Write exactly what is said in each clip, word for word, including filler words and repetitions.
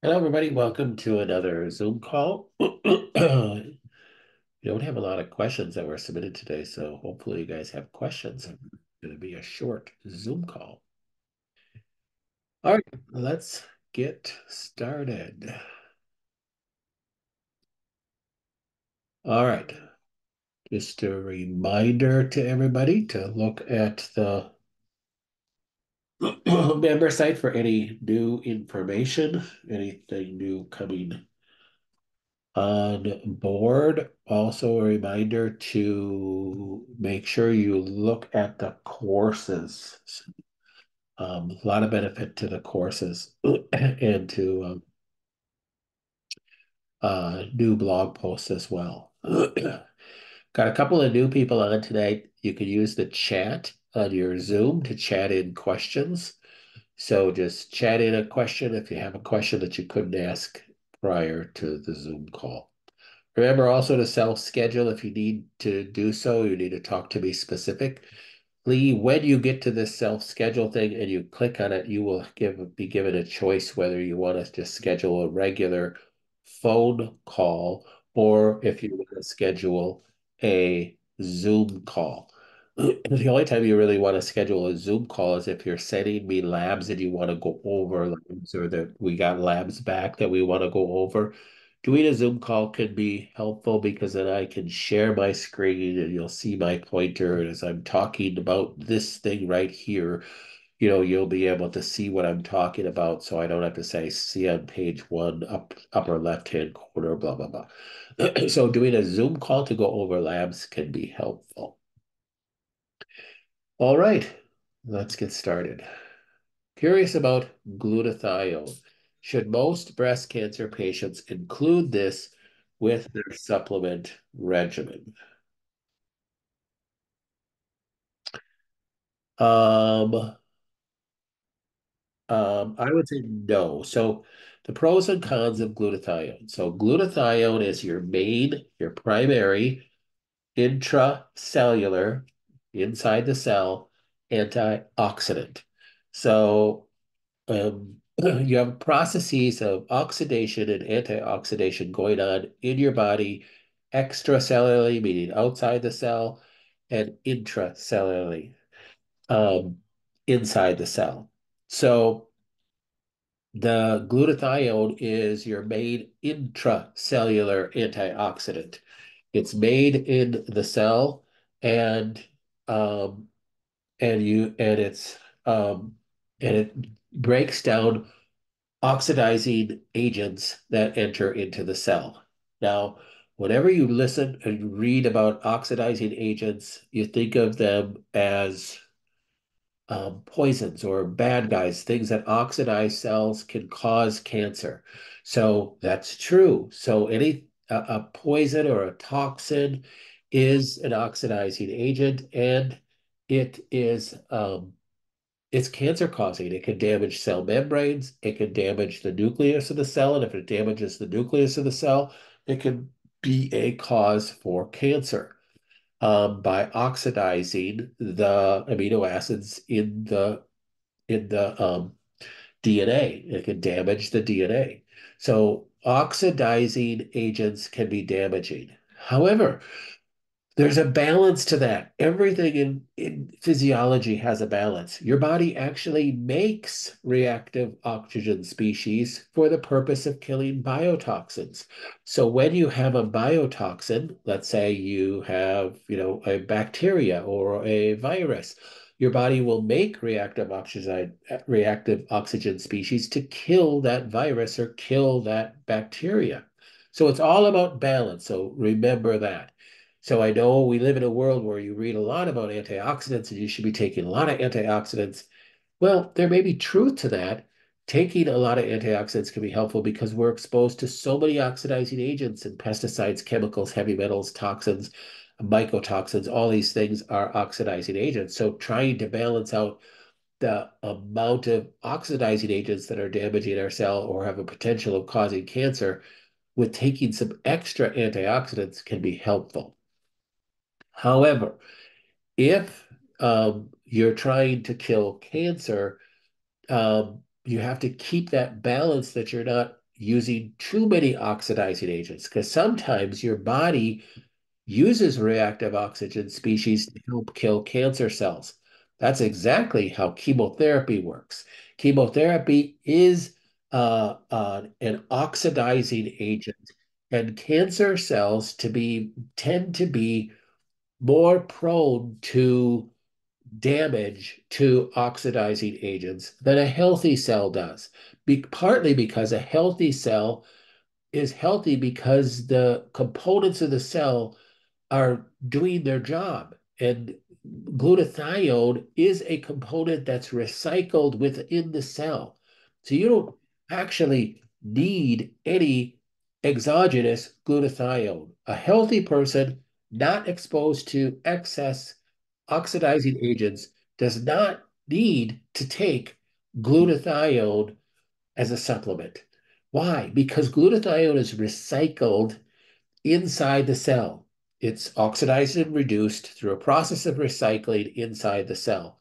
Hello, everybody. Welcome to another Zoom call. We don't have a lot of questions that were submitted today, so hopefully you guys have questions. It's going to be a short Zoom call. All right, let's get started. All right. Just a reminder to everybody to look at the member site for any new information, anything new coming on board. Also a reminder to make sure you look at the courses. Um, a lot of benefit to the courses and to um, uh, new blog posts as well. Got a couple of new people on today. You can use the chat on your Zoom to chat in questions. So just chat in a question if you have a question that you couldn't ask prior to the Zoom call. Remember also to self-schedule if you need to do so. You need to talk to me specifically. When you get to this self-schedule thing and you click on it, you will give, be given a choice whether you want to just schedule a regular phone call or if you want to schedule a Zoom call. The only time you really want to schedule a Zoom call is if you're sending me labs and you want to go over labs, or that we got labs back that we want to go over. Doing a Zoom call can be helpful because then I can share my screen and you'll see my pointer. And as I'm talking about this thing right here, you know, you'll be able to see what I'm talking about. So I don't have to say, see on page one, up, upper left-hand corner, blah, blah, blah. So doing a Zoom call to go over labs can be helpful. All right, let's get started. Curious about glutathione. Should most breast cancer patients include this with their supplement regimen? Um, um, I would say no. So the pros and cons of glutathione. So glutathione is your main, your primary intracellular, inside the cell, antioxidant. So um, you have processes of oxidation and antioxidation going on in your body, extracellularly, meaning outside the cell, and intracellularly, um, inside the cell. So the glutathione is your main intracellular antioxidant. It's made in the cell, and Um, and you and it's um, and it breaks down oxidizing agents that enter into the cell. Now, whenever you listen and read about oxidizing agents, you think of them as um, poisons or bad guys, things that oxidize cells can cause cancer. So that's true. So any a, a poison or a toxin is an oxidizing agent, and it is um, it's cancer-causing. It can damage cell membranes. It can damage the nucleus of the cell, and if it damages the nucleus of the cell, it can be a cause for cancer um, by oxidizing the amino acids in the in the um, D N A. It can damage the D N A. So oxidizing agents can be damaging. However, there's a balance to that. Everything in, in physiology has a balance. Your body actually makes reactive oxygen species for the purpose of killing biotoxins. So when you have a biotoxin, let's say you have, you know, a bacteria or a virus, your body will make reactive oxygen, reactive oxygen species to kill that virus or kill that bacteria. So it's all about balance. So remember that. So I know we live in a world where you read a lot about antioxidants and you should be taking a lot of antioxidants. Well, there may be truth to that. Taking a lot of antioxidants can be helpful because we're exposed to so many oxidizing agents and pesticides, chemicals, heavy metals, toxins, mycotoxins, all these things are oxidizing agents. So trying to balance out the amount of oxidizing agents that are damaging our cell or have a potential of causing cancer with taking some extra antioxidants can be helpful. However, if um, you're trying to kill cancer, um, you have to keep that balance that you're not using too many oxidizing agents, because sometimes your body uses reactive oxygen species to help kill cancer cells. That's exactly how chemotherapy works. Chemotherapy is uh, uh, an oxidizing agent, and cancer cells to be tend to be more prone to damage to oxidizing agents than a healthy cell does, be, partly because a healthy cell is healthy because the components of the cell are doing their job. And glutathione is a component that's recycled within the cell. So you don't actually need any exogenous glutathione. A healthy person not exposed to excess oxidizing agents does not need to take glutathione as a supplement. Why? Because glutathione is recycled inside the cell. It's oxidized and reduced through a process of recycling inside the cell.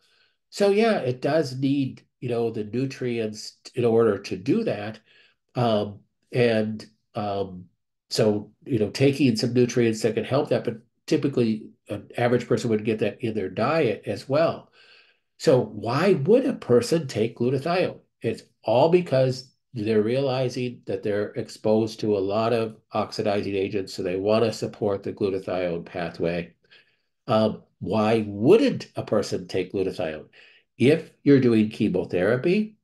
So yeah, it does need, you know, the nutrients in order to do that. Um, and um, so, you know, taking some nutrients that can help that, but typically an average person would get that in their diet as well. So why would a person take glutathione? It's all because they're realizing that they're exposed to a lot of oxidizing agents, so they want to support the glutathione pathway. Um, why wouldn't a person take glutathione? If you're doing chemotherapy,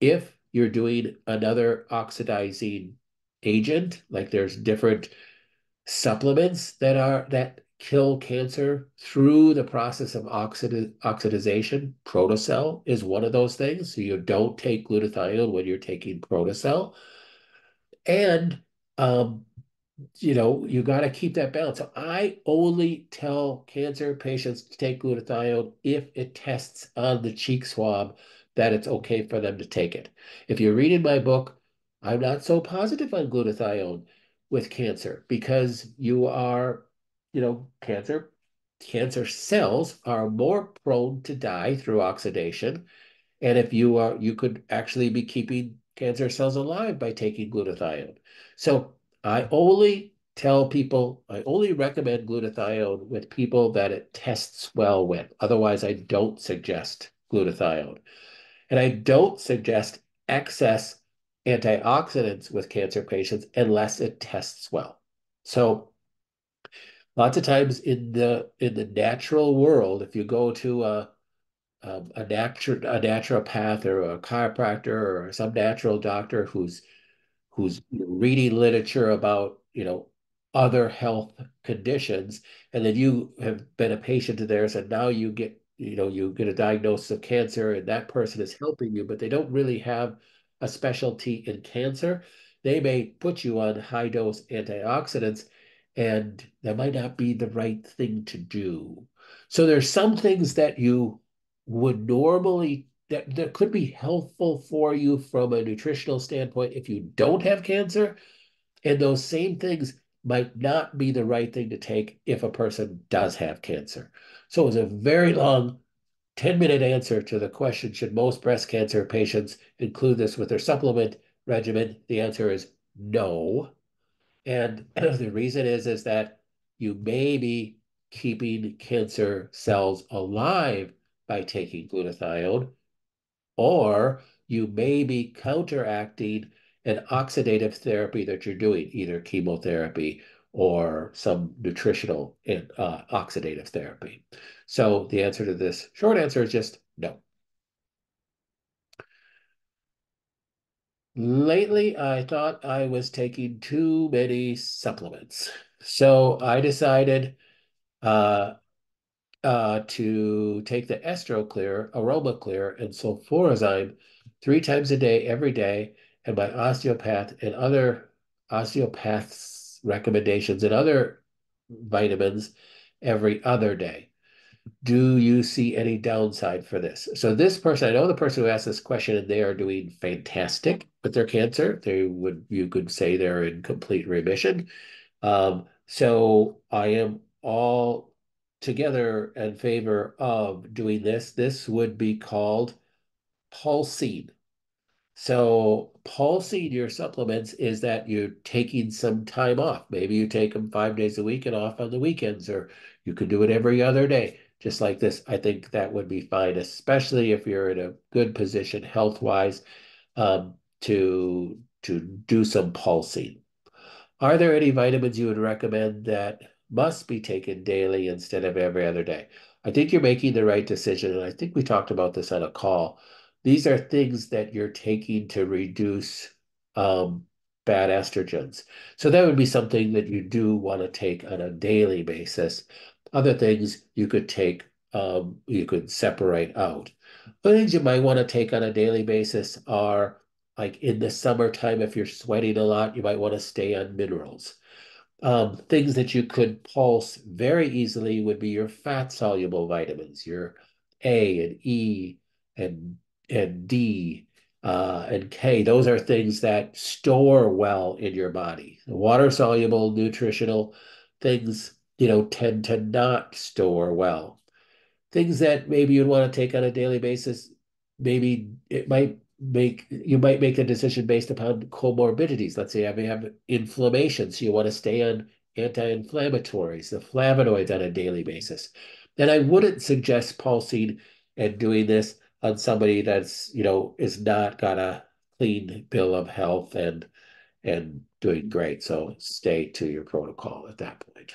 if you're doing another oxidizing agent, like there's different supplements that are that kill cancer through the process of oxid oxidization. Protocell is one of those things. So you don't take glutathione when you're taking Protocell. And, um, you know, you got to keep that balance. So I only tell cancer patients to take glutathione if it tests on the cheek swab that it's okay for them to take it. If you're reading my book, I'm not so positive on glutathione with cancer, because you are You know, cancer, cancer cells are more prone to die through oxidation. And if you are, you could actually be keeping cancer cells alive by taking glutathione. So I only tell people, I only recommend glutathione with people that it tests well with. Otherwise, I don't suggest glutathione. And I don't suggest excess antioxidants with cancer patients unless it tests well. So lots of times in the in the natural world, if you go to a a, a, natu a naturopath or a chiropractor or some natural doctor who's who's reading literature about you know other health conditions, and then you have been a patient of theirs, and now you get you know you get a diagnosis of cancer, and that person is helping you, but they don't really have a specialty in cancer. They may put you on high dose antioxidants, and that might not be the right thing to do. So there's some things that you would normally, that, that could be helpful for you from a nutritional standpoint if you don't have cancer. And those same things might not be the right thing to take if a person does have cancer. So it was a very long ten minute answer to the question, should most breast cancer patients include this with their supplement regimen? The answer is no. And the reason is, is that you may be keeping cancer cells alive by taking glutathione, or you may be counteracting an oxidative therapy that you're doing, either chemotherapy or some nutritional and uh, oxidative therapy. So the answer to this short answer is just no. Lately, I thought I was taking too many supplements. So I decided uh, uh, to take the EstroClear, AromaClear, and sulforazine three times a day, every day. And my osteopath and other osteopath's recommendations and other vitamins every other day. Do you see any downside for this? So this person, I know the person who asked this question, and they are doing fantastic with their cancer. They would, you could say they're in complete remission. Um, so I am all together in favor of doing this. This would be called pulsing. So pulsing your supplements is that you're taking some time off. Maybe you take them five days a week and off on the weekends, or you could do it every other day, just like this. I think that would be fine, especially if you're in a good position health-wise um, to, to do some pulsing. Are there any vitamins you would recommend that must be taken daily instead of every other day? I think you're making the right decision, and I think we talked about this on a call. These are things that you're taking to reduce um, bad estrogens. So that would be something that you do want to take on a daily basis. Other things you could take, um, you could separate out. Other things you might want to take on a daily basis are, like in the summertime, if you're sweating a lot, you might want to stay on minerals. Um, things that you could pulse very easily would be your fat-soluble vitamins, your A and E and and D uh, and K. Those are things that store well in your body. Water-soluble nutritional things, you know, tend to not store well. Things that maybe you'd want to take on a daily basis, maybe it might make, you might make a decision based upon comorbidities. Let's say you have inflammation, so you want to stay on anti-inflammatories, the flavonoids on a daily basis. And I wouldn't suggest pulsing and doing this on somebody that's, you know, is not got a clean bill of health and and doing great. So stay to your protocol at that point.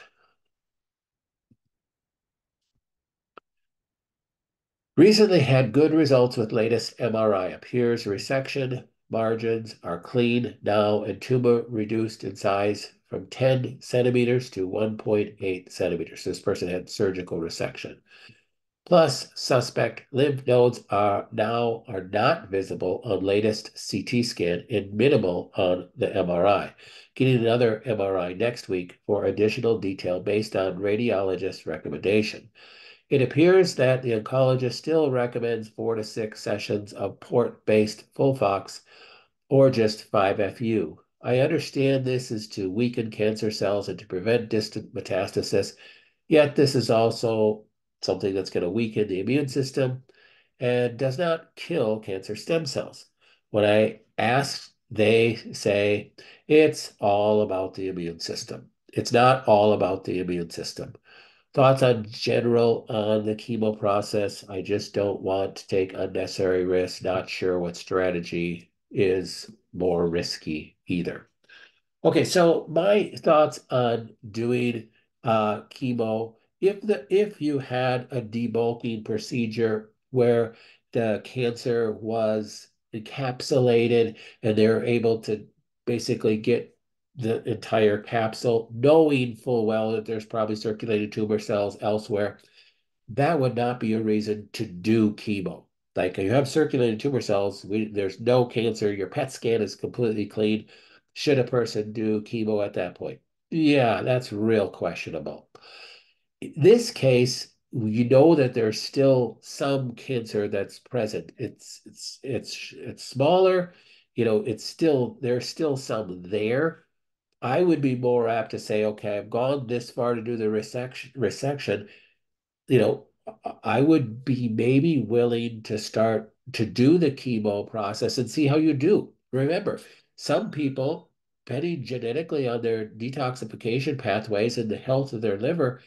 Recently had good results with latest M R I. Appears resection margins are clean now and tumor reduced in size from ten centimeters to one point eight centimeters. This person had surgical resection. Plus, suspect lymph nodes are now are not visible on latest C T scan and minimal on the M R I. Getting another M R I next week for additional detail based on radiologist recommendation. It appears that the oncologist still recommends four to six sessions of port-based FOLFOX or just five F U. I understand this is to weaken cancer cells and to prevent distant metastasis, yet this is also something that's going to weaken the immune system and does not kill cancer stem cells. When I ask, they say, it's all about the immune system. It's not all about the immune system. Thoughts on general on the chemo process. I just don't want to take unnecessary risks. Not sure what strategy is more risky either. Okay, so my thoughts on doing uh, chemo. If, the, if you had a debulking procedure where the cancer was encapsulated and they're able to basically get the entire capsule, knowing full well that there's probably circulating tumor cells elsewhere, that would not be a reason to do chemo. Like, you have circulating tumor cells, we, there's no cancer, your P E T scan is completely clean. Should a person do chemo at that point? Yeah, that's real questionable. In this case, you know that there's still some cancer that's present. It's it's it's it's smaller, you know, it's still, there's still some there. I would be more apt to say, okay, I've gone this far to do the resection, resection. You know, I would be maybe willing to start to do the chemo process and see how you do. Remember, some people, depending genetically on their detoxification pathways and the health of their liver,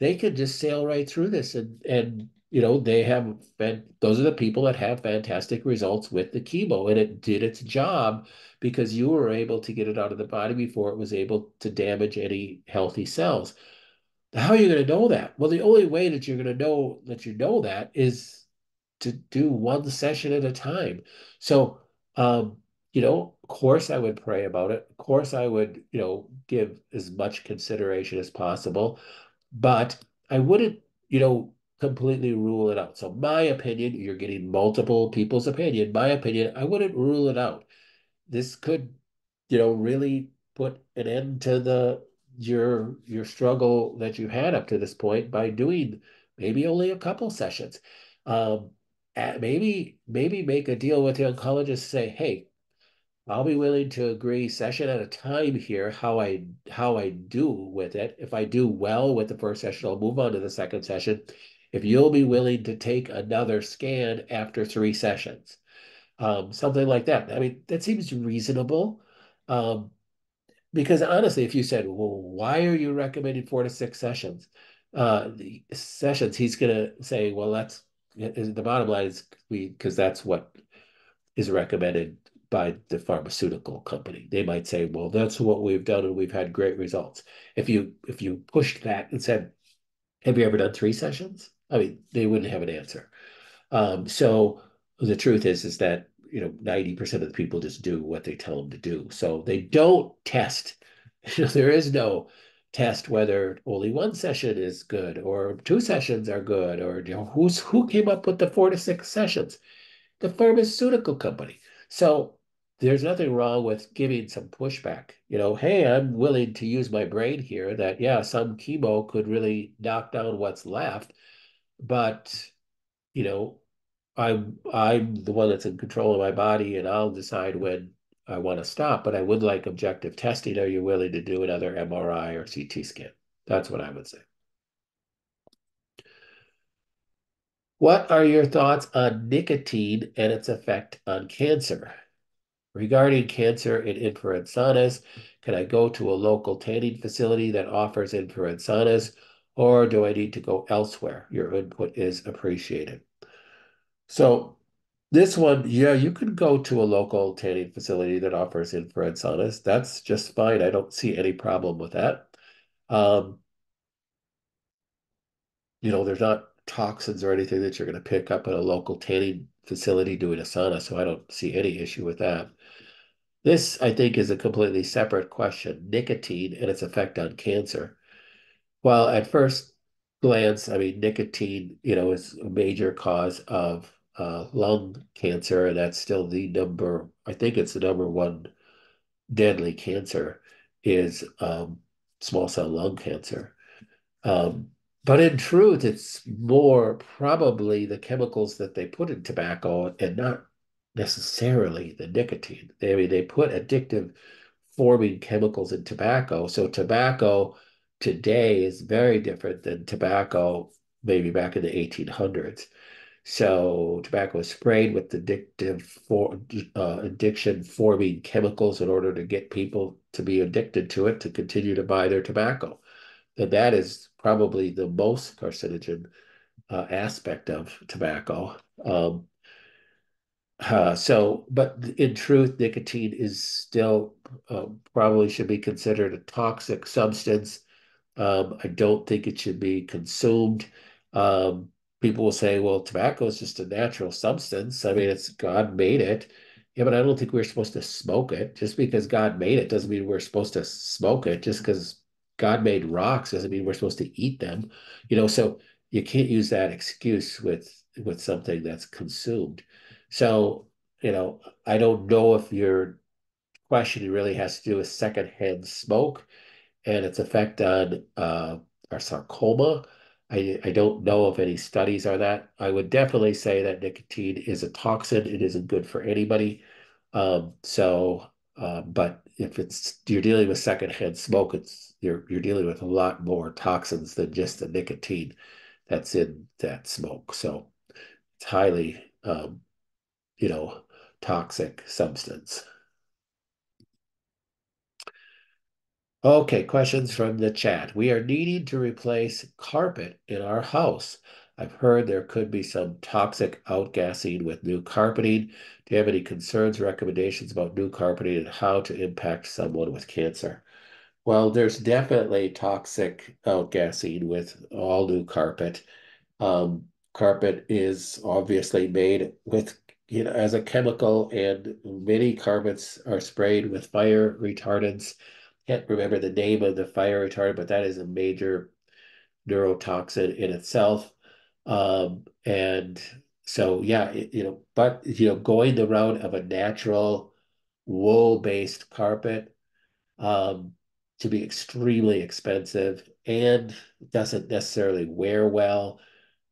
they could just sail right through this, and, and you know, they have been, those are the people that have fantastic results with the chemo, and it did its job because you were able to get it out of the body before it was able to damage any healthy cells. How are you going to know that? Well, the only way that you're going to know that you know that is to do one session at a time. So, um, you know, of course I would pray about it. Of course I would, you know, give as much consideration as possible. But I wouldn't, you know, completely rule it out. So my opinion, you're getting multiple people's opinion. My opinion, I wouldn't rule it out. This could, you know, really put an end to the your your struggle that you had up to this point by doing maybe only a couple sessions. Um, maybe maybe make a deal with the oncologist. Say, hey, I'll be willing to agree session at a time here, how I how I do with it. If I do well with the first session, I'll move on to the second session. If you'll be willing to take another scan after three sessions, um, something like that. I mean, that seems reasonable. Um, because honestly, if you said, well, why are you recommending four to six sessions? Uh, the sessions, he's going to say, well, that's the bottom line is we, because that's what is recommended by the pharmaceutical company. They might say, well, that's what we've done and we've had great results. If you, if you pushed that and said, have you ever done three sessions? I mean, they wouldn't have an answer. Um, so the truth is, is that, you know, ninety percent of the people just do what they tell them to do. So they don't test. You know, there is no test whether only one session is good or two sessions are good, or you know, who's, who came up with the four to six sessions? The pharmaceutical company. So there's nothing wrong with giving some pushback. You know, hey, I'm willing to use my brain here that, yeah, some chemo could really knock down what's left, but, you know, I'm, I'm the one that's in control of my body and I'll decide when I want to stop, but I would like objective testing. Are you willing to do another M R I or C T scan? That's what I would say. What are your thoughts on nicotine and its effect on cancer? Regarding cancer in infrared saunas, can I go to a local tanning facility that offers infrared saunas, or do I need to go elsewhere? Your input is appreciated. So this one, yeah, you can go to a local tanning facility that offers infrared saunas. That's just fine. I don't see any problem with that. Um, you know, there's not toxins or anything that you're going to pick up at a local tanning facility doing a sauna, so I don't see any issue with that. This, I think, is a completely separate question, nicotine and its effect on cancer. While at first glance, I mean, nicotine, you know, is a major cause of uh, lung cancer, and that's still the number, I think it's the number one deadly cancer is um, small cell lung cancer. Um, But in truth, it's more probably the chemicals that they put in tobacco and not necessarily the nicotine. They, I mean, they put addictive forming chemicals in tobacco. So tobacco today is very different than tobacco maybe back in the eighteen hundreds. So tobacco is sprayed with addictive for, uh, addiction forming chemicals in order to get people to be addicted to it to continue to buy their tobacco. And that is probably the most carcinogen uh, aspect of tobacco. Um, uh, so, but in truth, nicotine is still uh, probably should be considered a toxic substance. Um, I don't think it should be consumed. Um, people will say, well, tobacco is just a natural substance. I mean, it's God made it. Yeah, but I don't think we're supposed to smoke it. Just because God made it doesn't mean we're supposed to smoke it. Just because God made rocks doesn't mean we're supposed to eat them, you know, so you can't use that excuse with, with something that's consumed. So, you know, I don't know if your question really has to do with secondhand smoke and its effect on uh, our sarcoma. I, I don't know if any studies are that. I would definitely say that nicotine is a toxin. It isn't good for anybody. Um, so, uh, but if it's, you're dealing with secondhand smoke, it's, You're, you're dealing with a lot more toxins than just the nicotine that's in that smoke. So it's highly, um, you know, toxic substance. Okay, questions from the chat. We are needing to replace carpet in our house. I've heard there could be some toxic outgassing with new carpeting. Do you have any concerns, recommendations about new carpeting and how to impact someone with cancer? Well, there's definitely toxic outgassing with all new carpet. Um, carpet is obviously made with, you know, as a chemical, and many carpets are sprayed with fire retardants. Can't remember the name of the fire retardant, but that is a major neurotoxin in itself. Um, and so, yeah, it, you know, but, you know, going the route of a natural wool-based carpet, um, to be extremely expensive, and doesn't necessarily wear well,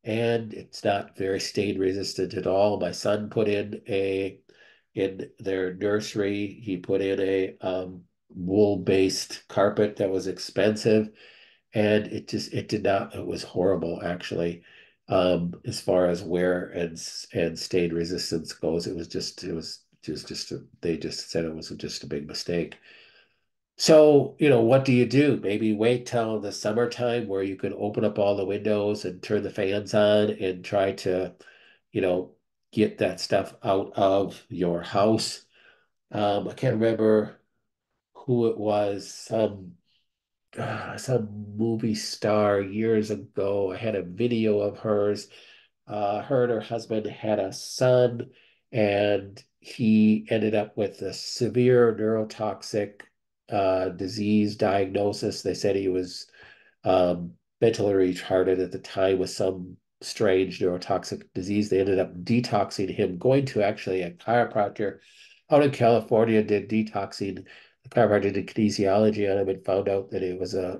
and it's not very stain resistant at all. My son put in a, in their nursery, he put in a um, wool-based carpet that was expensive, and it just, it did not, it was horrible actually. um, as far as where and and stain resistance goes. It was just it was just just a, they just said it was just a big mistake. So, you know, what do you do? Maybe wait till the summertime where you can open up all the windows and turn the fans on and try to, you know, get that stuff out of your house. Um, I can't remember who it was, some, uh, some movie star years ago. I had a video of hers. Uh, her and her husband had a son, and he ended up with a severe neurotoxic Uh, disease diagnosis. They said he was um, mentally retarded at the time with some strange neurotoxic disease. They ended up detoxing him, going to actually a chiropractor out in California, did detoxing. The chiropractor did kinesiology on him and found out that it was a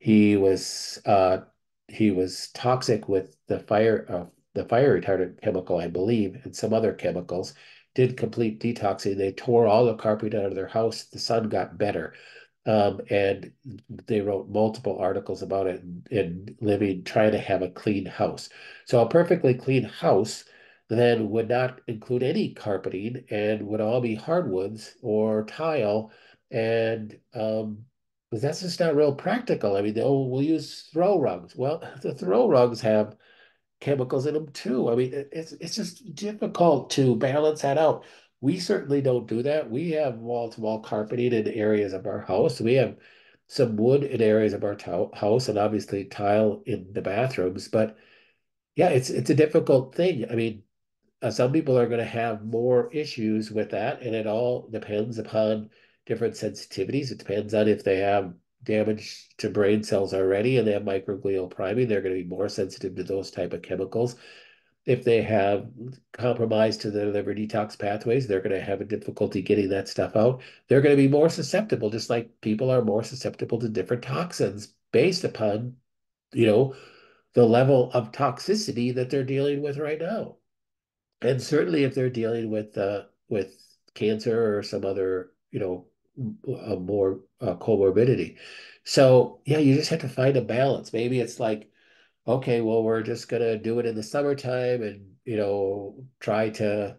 he was uh, he was toxic with the fire uh, the fire retardant chemical, I believe, and some other chemicals. Did complete detoxing. They tore all the carpet out of their house. The son got better. Um, and they wrote multiple articles about it and, and living, trying to have a clean house. So a perfectly clean house then would not include any carpeting and would all be hardwoods or tile. And um, that's just not real practical. I mean, they, oh, we'll use throw rugs. Well, the throw rugs have chemicals in them too. I mean, it's it's just difficult to balance that out. We certainly don't do that. We have wall-to-wall carpeting in areas of our house. We have some wood in areas of our house, and obviously tile in the bathrooms. But yeah, it's it's a difficult thing. I mean, uh, some people are going to have more issues with that, and it all depends upon different sensitivities. It depends on if they have damage to brain cells already and they have microglial priming, they're going to be more sensitive to those type of chemicals. If they have compromise to their liver detox pathways, they're going to have a difficulty getting that stuff out. They're going to be more susceptible, just like people are more susceptible to different toxins based upon, you know, the level of toxicity that they're dealing with right now. And certainly if they're dealing with, uh, with cancer or some other, you know, a more uh, comorbidity. So yeah, you just have to find a balance. Maybe it's like, okay, well, we're just going to do it in the summertime and, you know, try to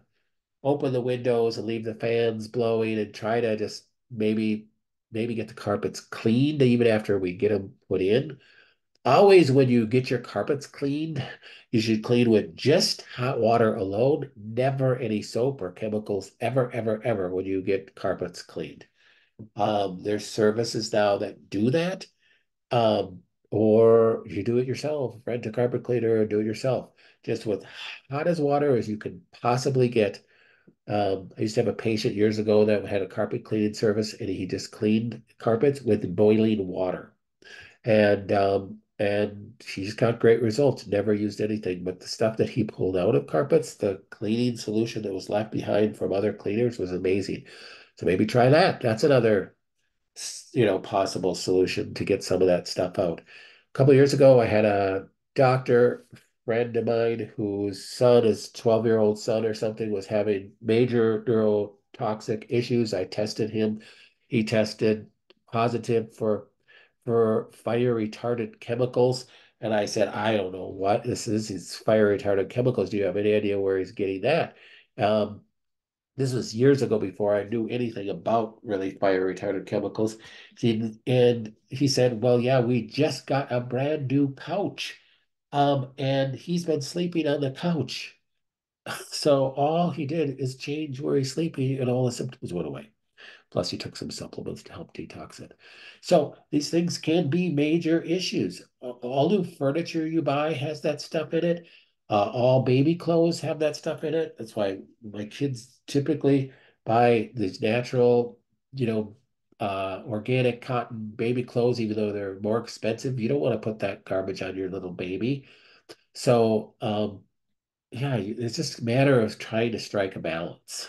open the windows and leave the fans blowing and try to just maybe, maybe get the carpets cleaned even after we get them put in. Always when you get your carpets cleaned, you should clean with just hot water alone, never any soap or chemicals ever, ever, ever when you get carpets cleaned. Um, there's services now that do that, um, or you do it yourself, rent a carpet cleaner and do it yourself, just with hot as water as you can possibly get. Um, I used to have a patient years ago that had a carpet cleaning service, and he just cleaned carpets with boiling water, and um, and she's got great results, never used anything. But the stuff that he pulled out of carpets, the cleaning solution that was left behind from other cleaners was amazing. So maybe try that. That's another, you know, possible solution to get some of that stuff out. A couple of years ago, I had a doctor friend of mine whose son, his twelve-year-old son or something, was having major neurotoxic issues. I tested him. He tested positive for, for fire retardant chemicals. And I said, I don't know what this is. It's fire retardant chemicals. Do you have any idea where he's getting that? Um, This was years ago before I knew anything about really fire retardant chemicals. And he said, well, yeah, we just got a brand new couch. Um, and he's been sleeping on the couch. So all he did is change where he's sleeping and all the symptoms went away. Plus he took some supplements to help detox it. So these things can be major issues. All new furniture you buy has that stuff in it. Uh, all baby clothes have that stuff in it. That's why my kids typically buy these natural, you know, uh, organic cotton baby clothes, even though they're more expensive. You don't want to put that garbage on your little baby. So, um, yeah, it's just a matter of trying to strike a balance.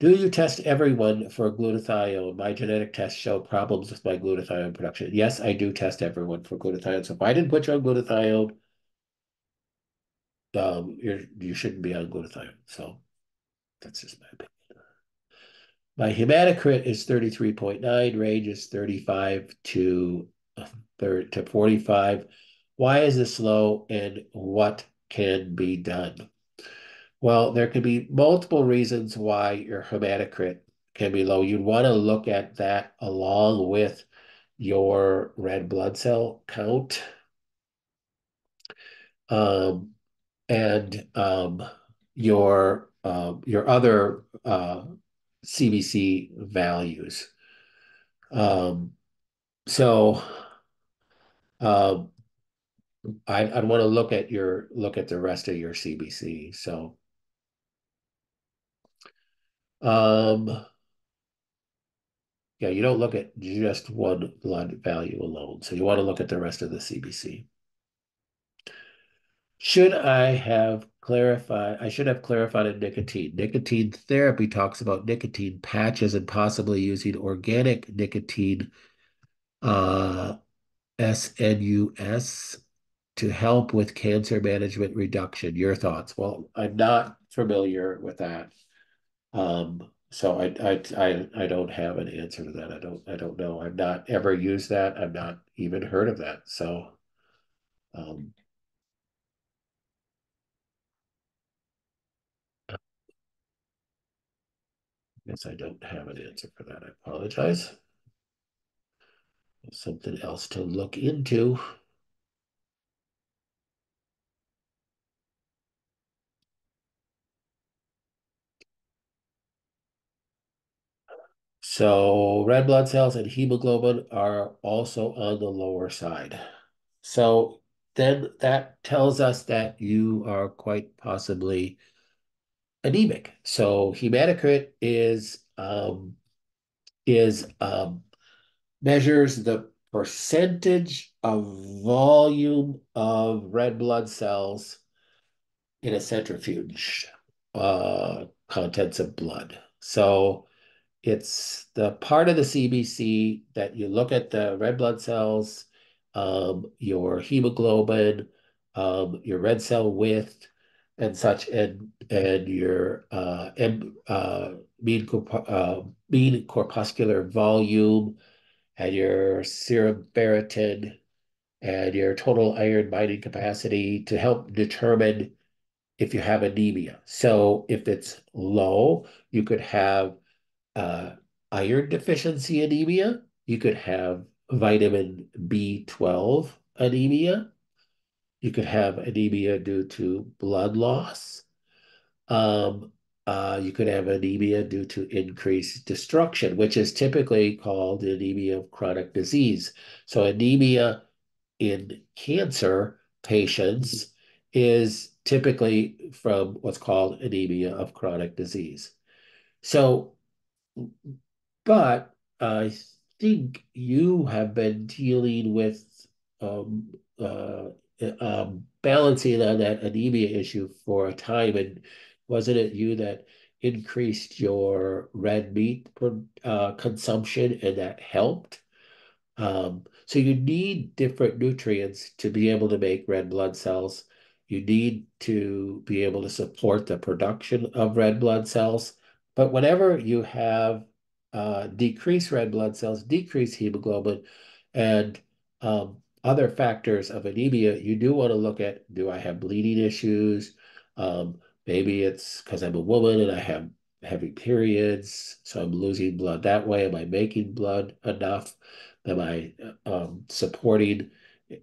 Do you test everyone for glutathione? My genetic tests show problems with my glutathione production. Yes, I do test everyone for glutathione. So if I didn't put you on glutathione, um, you're, you shouldn't be on glutathione. So that's just my opinion. My hematocrit is thirty-three point nine, range is thirty-five to, thirty, to forty-five. Why is this low and what can be done? Well, there can be multiple reasons why your hematocrit can be low. You'd want to look at that along with your red blood cell count. Um, and um, your uh, your other uh, C B C values. Um, so uh, I, I'd want to look at your look at the rest of your C B C. So um, yeah, you don't look at just one blood value alone. So you want to look at the rest of the C B C. Should I have clarified? I should have clarified in nicotine. Nicotine therapy talks about nicotine patches and possibly using organic nicotine uh, S N U S to help with cancer management reduction. Your thoughts? Well, I'm not familiar with that, um, so I, I I I don't have an answer to that. I don't I don't know. I've not ever used that. I've not even heard of that. So. Um, Guess I don't have an answer for that. I apologize. Something else to look into. So red blood cells and hemoglobin are also on the lower side. So then that tells us that you are quite possibly anemic. So hematocrit is um, is um, measures the percentage of volume of red blood cells in a centrifuge, uh, contents of blood. So it's the part of the C B C that you look at the red blood cells, um, your hemoglobin, um, your red cell width, and such, and and your uh, M, uh, mean corp uh, mean corpuscular volume, and your serum ferritin, and your total iron binding capacity to help determine if you have anemia. So if it's low, you could have uh, iron deficiency anemia. You could have vitamin B twelve anemia. You could have anemia due to blood loss. Um, uh, you could have anemia due to increased destruction, which is typically called anemia of chronic disease. So anemia in cancer patients is typically from what's called anemia of chronic disease. So, but I think you have been dealing with um, uh, Um, balancing on that anemia issue for a time, and wasn't it you that increased your red meat per, uh, consumption, and that helped? Um, so you need different nutrients to be able to make red blood cells. You need to be able to support the production of red blood cells. But whenever you have uh, decreased red blood cells, decreased hemoglobin, and um, other factors of anemia, you do want to look at, do I have bleeding issues? Um, maybe it's because I'm a woman and I have heavy periods, so I'm losing blood that way. Am I making blood enough? Am I um, supporting,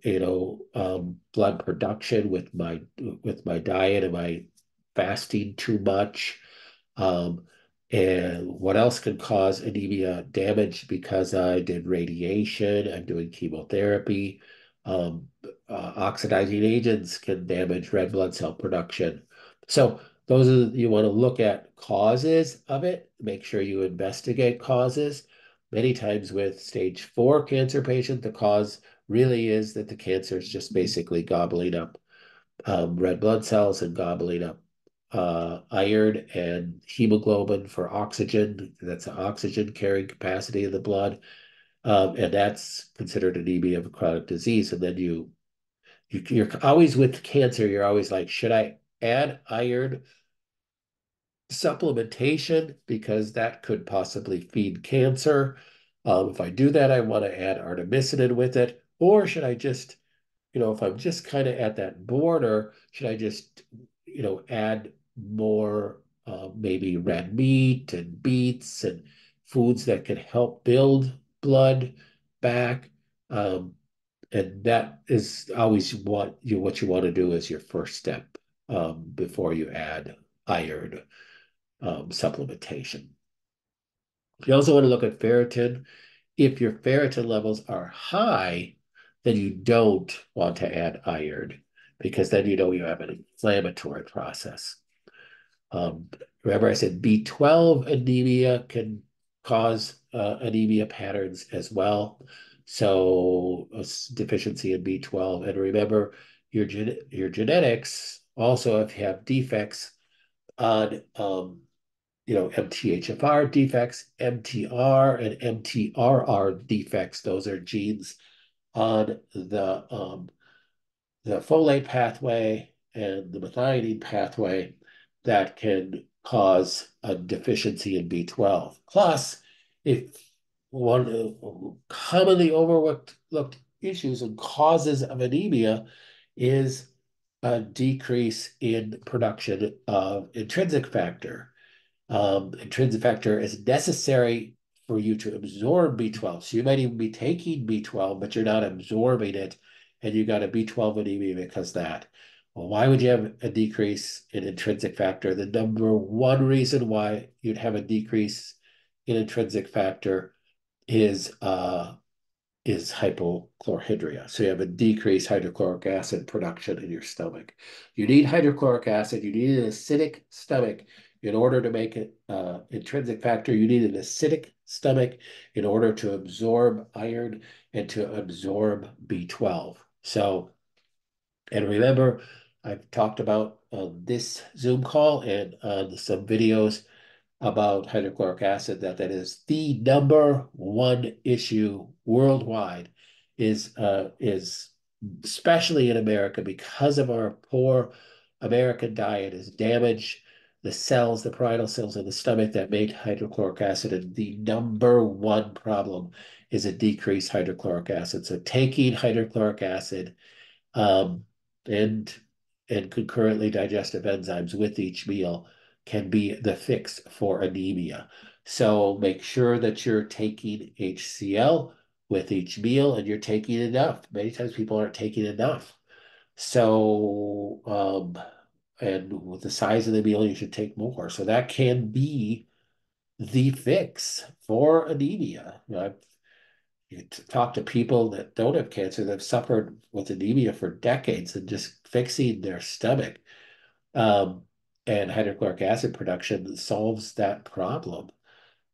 you know, um, blood production with my with my diet? Am I fasting too much? Um, And what else can cause anemia? Damage because I did radiation, I'm doing chemotherapy. Um, uh, oxidizing agents can damage red blood cell production. So those are, you want to look at causes of it, make sure you investigate causes. Many times with stage four cancer patient, the cause really is that the cancer is just basically gobbling up um, red blood cells and gobbling up Uh, iron and hemoglobin for oxygen. That's the oxygen carrying capacity of the blood, um, and that's considered anemia of a chronic disease. And then you, you, you're always with cancer. You're always like, should I add iron supplementation because that could possibly feed cancer? Um, if I do that, I want to add artemisinin with it, or should I just you know, if I'm just kind of at that border, should I just, you know, add more uh, maybe red meat and beets and foods that can help build blood back? Um, and that is always what you, what you want to do as your first step um, before you add iron um, supplementation. You also want to look at ferritin. If your ferritin levels are high, then you don't want to add iron, because then you know you have an inflammatory process. Um, remember I said B twelve anemia can cause uh, anemia patterns as well. So a deficiency in B twelve. And remember, your, gen your genetics also, if you have defects on um, you know, M T H F R defects, M T R and M T R R defects. Those are genes on the um, the folate pathway and the methionine pathway that can cause a deficiency in B twelve. Plus, if one of commonly overlooked looked issues and causes of anemia is a decrease in production of intrinsic factor. Um, intrinsic factor is necessary for you to absorb B twelve. So you might even be taking B twelve, but you're not absorbing it, and you got a B twelve anemia because of that. Well, why would you have a decrease in intrinsic factor? The number one reason why you'd have a decrease in intrinsic factor is uh, is hypochlorhydria. So you have a decreased hydrochloric acid production in your stomach. You need hydrochloric acid. You need an acidic stomach. In order to make it uh, intrinsic factor, you need an acidic stomach in order to absorb iron and to absorb B twelve. So, and remember, I've talked about uh, this Zoom call and uh, some videos about hydrochloric acid, that that is the number one issue worldwide, is, uh, is especially in America, because of our poor American diet, is damage the cells, the parietal cells in the stomach that make hydrochloric acid. And the number one problem is a decreased hydrochloric acid. So taking hydrochloric acid um, and, and concurrently digestive enzymes with each meal can be the fix for anemia. So make sure that you're taking H C L with each meal and you're taking enough. Many times people aren't taking enough. So, um, and with the size of the meal, you should take more. So that can be the fix for anemia. You know, I've, you talk to people that don't have cancer that have suffered with anemia for decades and just fixing their stomach. Um, and hydrochloric acid production solves that problem.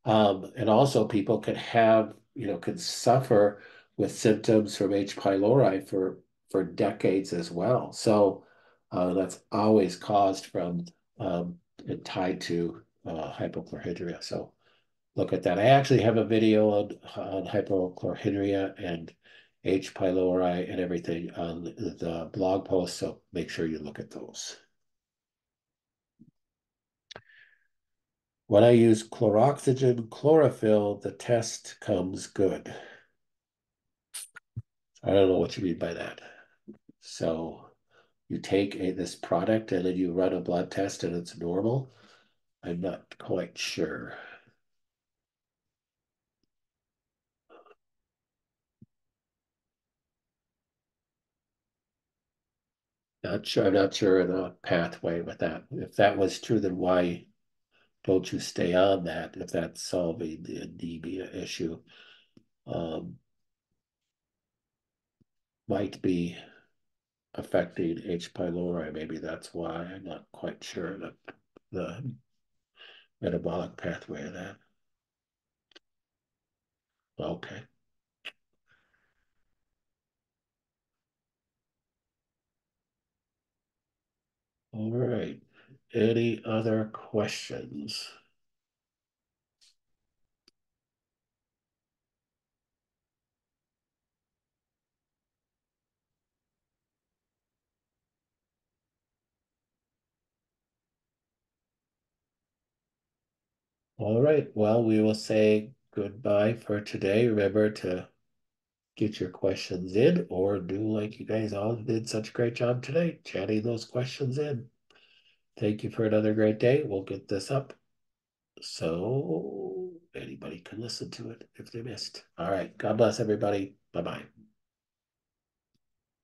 Um, and also people can have, you know, can suffer with symptoms from H. pylori for, for decades as well. So Uh, that's always caused from um, and tied to uh, hypochlorhydria. So look at that. I actually have a video on, on hypochlorhydria and H. pylori and everything on the blog post, so make sure you look at those. When I use chloroxygen chlorophyll, the test comes good. I don't know what you mean by that. So you take a, this product and then you run a blood test and it's normal. I'm not quite sure. Not sure. I'm not sure of the pathway with that. If that was true, then why don't you stay on that if that's solving the anemia issue? Um, might be affecting H. pylori. Maybe that's why. I'm not quite sure the, the metabolic pathway of that. Okay. All right. Any other questions? All right, well, we will say goodbye for today. Remember to get your questions in, or do like you guys all did such a great job today, chatting those questions in. Thank you for another great day. We'll get this up so anybody can listen to it if they missed. All right. God bless everybody. Bye-bye.